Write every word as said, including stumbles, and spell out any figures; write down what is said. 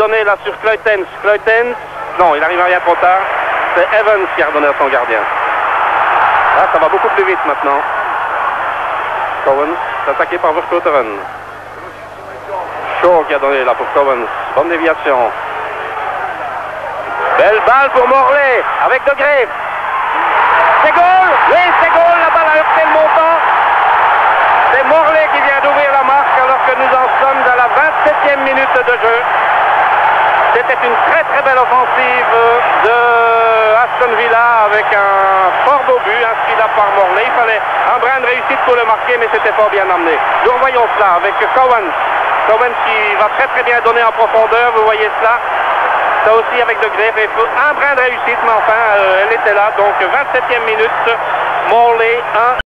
redonné là sur Cloitens. Cloitens, non, il arrive à rien trop tard. C'est Evans qui a redonné à son gardien. Là, ça va beaucoup plus vite maintenant. Cowans, attaqué par Vercauteren. Shaw qui a donné là pour Cowans. Bonne déviation. Belle balle pour Morley avec De Grève. C'est goal. Oui, c'est goal. La balle a heurté le montant. C'est Morley qui vient d'ouvrir la marque alors que nous en sommes à la vingt-septième minute de jeu. C'était une très très belle offensive de Aston Villa avec un fort beau but inscrit là par Morley. Il fallait un brin de réussite pour le marquer, mais c'était fort bien amené. Nous revoyons cela avec Cowans. Cowans qui va très très bien donner en profondeur, vous voyez cela. Ça aussi avec De Grève, un brin de réussite, mais enfin, euh, elle était là. Donc, vingt-septième minute, Morley un.